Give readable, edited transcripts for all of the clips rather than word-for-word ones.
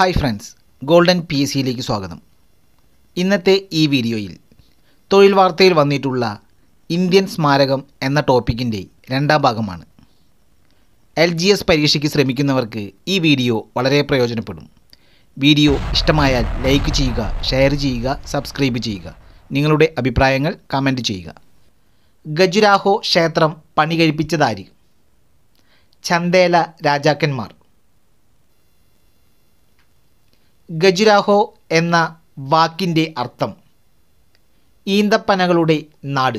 Hi friends, golden P S സിയിലേക്ക് സ്വാഗതം. ഇന്നത്തെ ഈ വീഡിയോയിൽ തൊഴിൽ വാർത്തയിൽ വന്നിട്ടുള്ള ഇന്ത്യൻ സ്മാരകം എന്ന ടോപ്പിക്കിൻ്റെ രണ്ടാം ഭാഗമാണ്. LGS പരീക്ഷയ്ക്ക് ശ്രമിക്കുന്നവർക്ക് ഈ വീഡിയോ വളരെ പ്രയോജനപ്പെടും. വീഡിയോ ഇഷ്ടമായാൽ ലൈക്ക് ചെയ്യുക, ഷെയർ ചെയ്യുക, സബ്സ്ക്രൈബ് ചെയ്യുക, നിങ്ങളുടെ അഭിപ്രായങ്ങൾ കമൻറ്റ് ചെയ്യുക. ഗജുരാഹോ ക്ഷേത്രം പണി കഴിപ്പിച്ചതാര്? ചന്ദേല രാജാക്കന്മാർ. ഗജുരാഹോ എന്ന വാക്കിൻ്റെ അർത്ഥം ഈന്തപ്പനകളുടെ നാട്.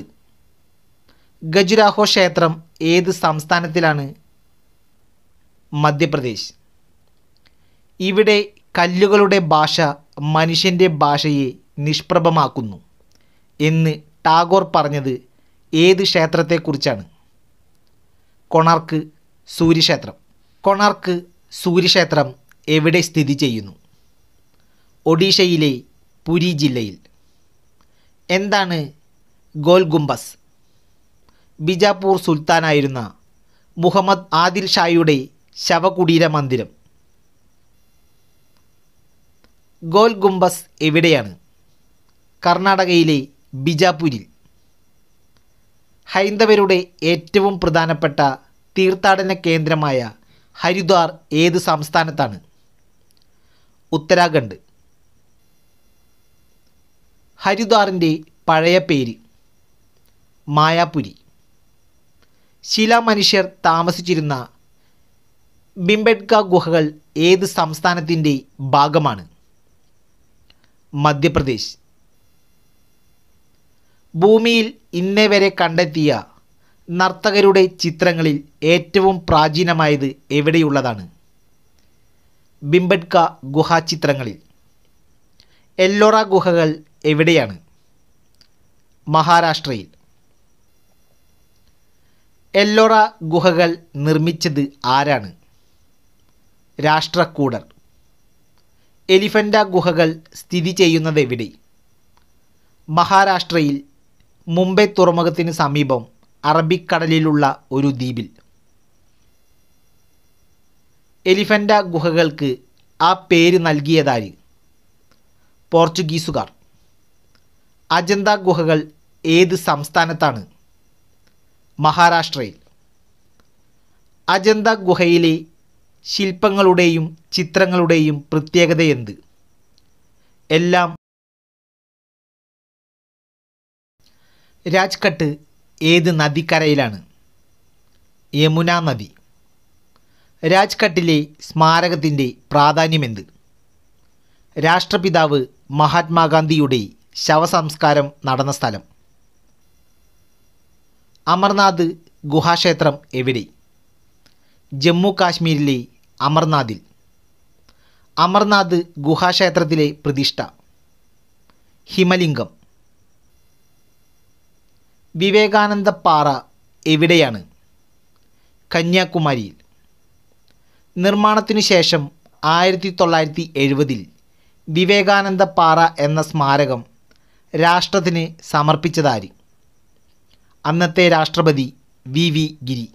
ഗജുരാഹോ ക്ഷേത്രം ഏത് സംസ്ഥാനത്തിലാണ്? മധ്യപ്രദേശ്. ഇവിടെ കല്ലുകളുടെ ഭാഷ മനുഷ്യൻ്റെ ഭാഷയെ നിഷ്പ്രഭമാക്കുന്നു എന്ന് ടാഗോർ പറഞ്ഞത് ഏത് ക്ഷേത്രത്തെക്കുറിച്ചാണ്? കൊണാർക്ക് സൂര്യക്ഷേത്രം. കൊണാർക്ക് സൂര്യക്ഷേത്രം എവിടെ സ്ഥിതി ചെയ്യുന്നു? ഒഡീഷയിലെ പുരി ജില്ലയിൽ. എന്താണ് ഗോൽ ഗുംബസ്? ബിജാപൂർ സുൽത്താനായിരുന്ന മുഹമ്മദ് ആദിൽ ഷായുടെ ശവകുടീര മന്ദിരം. ഗോൽ ഗുംബസ് എവിടെയാണ്? കർണാടകയിലെ ബിജാപൂരിൽ. ഹൈന്ദവരുടെ ഏറ്റവും പ്രധാനപ്പെട്ട തീർത്ഥാടന കേന്ദ്രമായ ഹരിദ്വാർ ഏത് സംസ്ഥാനത്താണ്? ഉത്തരാഖണ്ഡ്. ഹരിദ്വാറിൻ്റെ പഴയ പേര് മായാപുരി. ശിലാമനുഷ്യർ താമസിച്ചിരുന്ന ബിംബെഡ്ക ഗുഹകൾ ഏത് സംസ്ഥാനത്തിൻ്റെ ഭാഗമാണ്? മധ്യപ്രദേശ്. ഭൂമിയിൽ ഇന്നേ വരെ കണ്ടെത്തിയ നർത്തകരുടെ ചിത്രങ്ങളിൽ ഏറ്റവും പ്രാചീനമായത് എവിടെയുള്ളതാണ്? ബിംബെഡ്ക ഗുഹാചിത്രങ്ങളിൽ. എല്ലോറ ഗുഹകൾ എവിടെയാണ്? മഹാരാഷ്ട്രയിൽ. എല്ലോറ ഗുഹകൾ നിർമ്മിച്ചത് ആരാണ്? രാഷ്ട്രകൂടർ. എലിഫൻ്റ ഗുഹകൾ സ്ഥിതി ചെയ്യുന്നത് എവിടെ? മഹാരാഷ്ട്രയിൽ മുംബൈ തുറമുഖത്തിന് സമീപം അറബിക്കടലിലുള്ള ഒരു ദ്വീപിൽ. എലിഫൻ്റ ഗുഹകൾക്ക് ആ പേര് നൽകിയതാര്? പോർച്ചുഗീസുകാർ. അജന്ത ഗുഹകൾ ഏത് സംസ്ഥാനത്താണ്? മഹാരാഷ്ട്രയിൽ. അജന്ത ഗുഹയിലെ ശില്പങ്ങളുടെയും ചിത്രങ്ങളുടെയും പ്രത്യേകത എന്ത്? എല്ലാം രാജ്ഘട്ട് ഏത് നദിക്കരയിലാണ്? യമുന നദി. രാജ്ഘട്ടിലെ സ്മാരകത്തിൻ്റെ പ്രാധാന്യമെന്ത്? രാഷ്ട്രപിതാവ് മഹാത്മാഗാന്ധിയുടെ ശവസംസ്കാരം നടന്ന സ്ഥലം. അമർനാഥ് ഗുഹാക്ഷേത്രം എവിടെ? ജമ്മു കാശ്മീരിലെ അമർനാഥിൽ. അമർനാഥ് ഗുഹാക്ഷേത്രത്തിലെ പ്രതിഷ്ഠ. ഹിമലിംഗം. വിവേകാനന്ദ പാറ എവിടെയാണ്? കന്യാകുമാരിയിൽ. നിർമ്മാണത്തിനു ശേഷം 1970-ൽ വിവേകാനന്ദ പാറ എന്ന സ്മാരകം രാഷ്ട്രത്തിന് സമർപ്പിച്ചതാര്? അന്നത്തെ രാഷ്ട്രപതി V. Giri.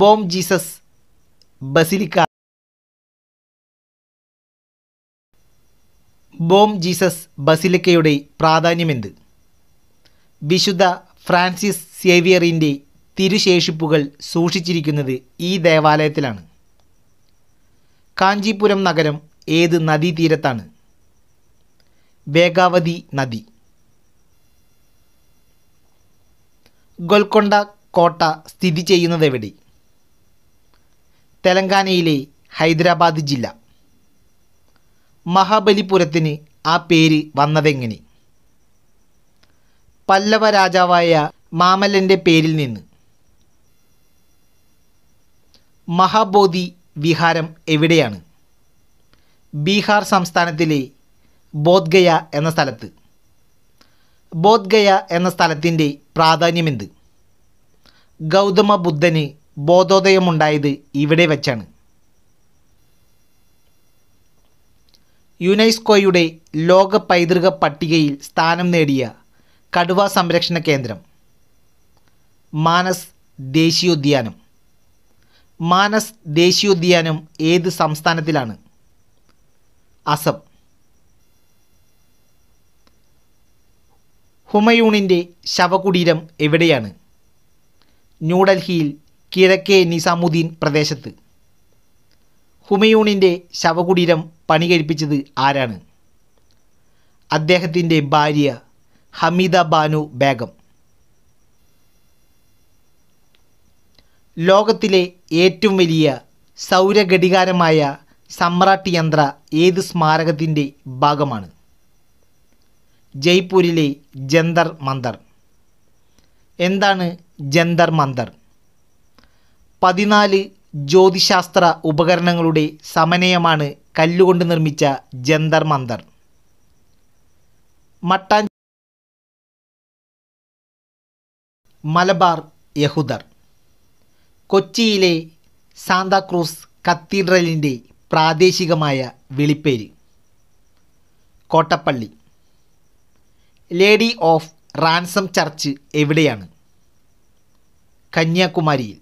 Bom Jesus basilica. Bom Jesus ബസിലിക്കയുടെ പ്രാധാന്യമെന്ത്? വിശുദ്ധ ഫ്രാൻസിസ് സേവിയറിൻ്റെ തിരുശേഷിപ്പുകൾ സൂക്ഷിച്ചിരിക്കുന്നത് ഈ ദേവാലയത്തിലാണ്. കാഞ്ചിപുരം നഗരം ഏത് നദീതീരത്താണ്? വേഗാവതി നദി. ഗോൽക്കൊണ്ട കോട്ട സ്ഥിതി ചെയ്യുന്നത് എവിടെ? തെലങ്കാനയിലെ ഹൈദരാബാദ് ജില്ല. മഹാബലിപുരത്തിന് ആ പേര് വന്നതെങ്ങനെ? പല്ലവ രാജാവായ മാമല്ലൻ്റെ പേരിൽ നിന്ന്. മഹാബോധി വിഹാരം എവിടെയാണ്? ബീഹാർ സംസ്ഥാനത്തിലെ ബോധ് ഗയ എന്ന സ്ഥലത്ത്. ബോധ് ഗയ എന്ന സ്ഥലത്തിൻ്റെ പ്രാധാന്യമെന്ത്? ഗൗതമ ബുദ്ധന് ബോധോദയമുണ്ടായത് ഇവിടെ വച്ചാണ്. യുനെസ്കോയുടെ ലോക പൈതൃക പട്ടികയിൽ സ്ഥാനം നേടിയ കടുവ സംരക്ഷണ കേന്ദ്രം. മാനസ് ദേശീയോദ്യാനം. മാനസ് ദേശീയോദ്യാനം ഏത് സംസ്ഥാനത്തിലാണ്? അസം. ഹുമയൂണിൻ്റെ ശവകുടീരം എവിടെയാണ്? ന്യൂഡൽഹിയിൽ കിഴക്കേ നിസാമുദ്ദീൻ പ്രദേശത്ത്. ഹുമയൂണിൻ്റെ ശവകുടീരം പണി കഴിപ്പിച്ചത് ആരാണ്? അദ്ദേഹത്തിൻ്റെ ഭാര്യ ഹമീദ ബാനു ബേഗം. ലോകത്തിലെ ഏറ്റവും വലിയ സൗരഘടികാരമായ സമ്രാട്ട് യന്ത്ര ഏത് സ്മാരകത്തിൻ്റെ ഭാഗമാണ്? ജയ്പൂരിലെ ജന്തർ മന്തർ. എന്താണ് ജന്തർ മന്തർ? 14 ജ്യോതിശാസ്ത്ര ഉപകരണങ്ങളുടെ സമന്വയമാണ് കല്ലുകൊണ്ട് നിർമ്മിച്ച ജന്തർ മന്തർ. മട്ടാഞ്ചേരി മലബാർ യഹൂദർ. കൊച്ചിയിലെ സാന്താക്രൂസ് കത്തീഡ്രലിൻ്റെ പ്രാദേശികമായ വിളിപ്പേര്? Kottappally. Lady of ransom church എവിടെയാണ്? കന്യാകുമാരിയിൽ.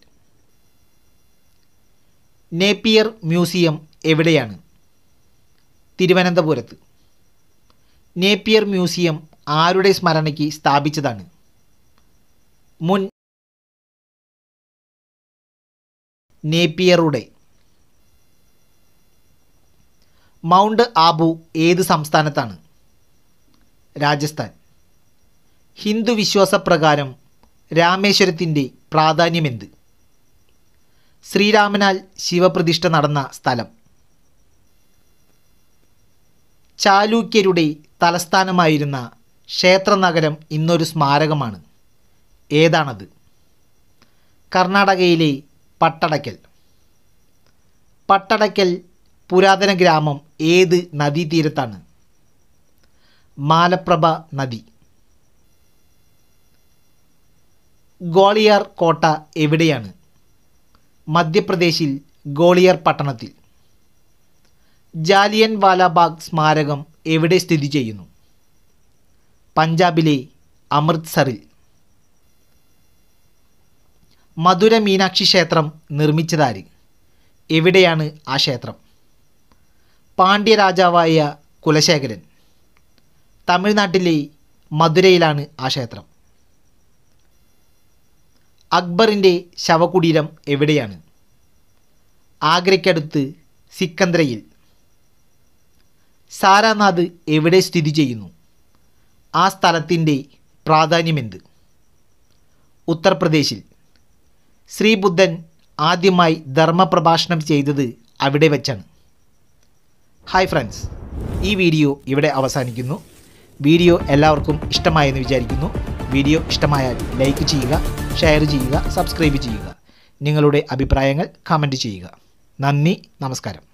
നേപ്പിയർ മ്യൂസിയം എവിടെയാണ്? തിരുവനന്തപുരത്ത്. നേപ്പിയർ മ്യൂസിയം ആരുടെ സ്മരണയ്ക്ക് സ്ഥാപിച്ചതാണ്? മുൻ നേപ്പിയറുടെ. മൗണ്ട് ആബു ഏത് സംസ്ഥാനത്താണ്? രാജസ്ഥാൻ. ഹിന്ദു വിശ്വാസപ്രകാരം രാമേശ്വരത്തിൻ്റെ പ്രാധാന്യമെന്ത്? ശ്രീരാമനാൽ ശിവപ്രതിഷ്ഠ നടന്ന സ്ഥലം. ചാലൂക്യരുടെ തലസ്ഥാനമായിരുന്ന ക്ഷേത്രനഗരം ഇന്നൊരു സ്മാരകമാണ്. ഏതാണത്? കർണാടകയിലെ പട്ടടക്കൽ. പട്ടടക്കൽ പുരാതന ഗ്രാമം ഏത് നദീതീരത്താണ്? മാലപ്രഭ നദി. ഗ്വാളിയർ കോട്ട എവിടെയാണ്? മധ്യപ്രദേശിൽ ഗ്വാളിയർ പട്ടണത്തിൽ. ജാലിയൻ വാലാബാഗ് സ്മാരകം എവിടെ സ്ഥിതി ചെയ്യുന്നു? പഞ്ചാബിലെ അമൃത്സറിൽ. മധുര മീനാക്ഷി ക്ഷേത്രം നിർമ്മിച്ചതാര്? എവിടെയാണ് ആ ക്ഷേത്രം? പാണ്ഡ്യരാജാവായ കുലശേഖരൻ. തമിഴ്നാട്ടിലെ മധുരയിലാണ് ആ ക്ഷേത്രം. അക്ബറിൻ്റെ ശവകുടീരം എവിടെയാണ്? ആഗ്രയ്ക്കടുത്ത് സിക്കന്ദ്രയിൽ. സാരാനാഥ് എവിടെ സ്ഥിതി ചെയ്യുന്നു? ആ സ്ഥലത്തിൻ്റെ പ്രാധാന്യമെന്ത്? ഉത്തർപ്രദേശിൽ. ശ്രീബുദ്ധൻ ആദ്യമായി ധർമ്മപ്രഭാഷണം ചെയ്തത് അവിടെ വച്ചാണ്. ഹായ് ഫ്രണ്ട്സ്, ഈ വീഡിയോ ഇവിടെ അവസാനിക്കുന്നു. വീഡിയോ എല്ലാവർക്കും ഇഷ്ടമായെന്ന് വിചാരിക്കുന്നു. വീഡിയോ ഇഷ്ടമായാൽ ലൈക്ക് ചെയ്യുക, ഷെയർ ചെയ്യുക, സബ്സ്ക്രൈബ് ചെയ്യുക. നിങ്ങളുടെ അഭിപ്രായങ്ങൾ കമൻറ്റ് ചെയ്യുക. നന്ദി, നമസ്കാരം.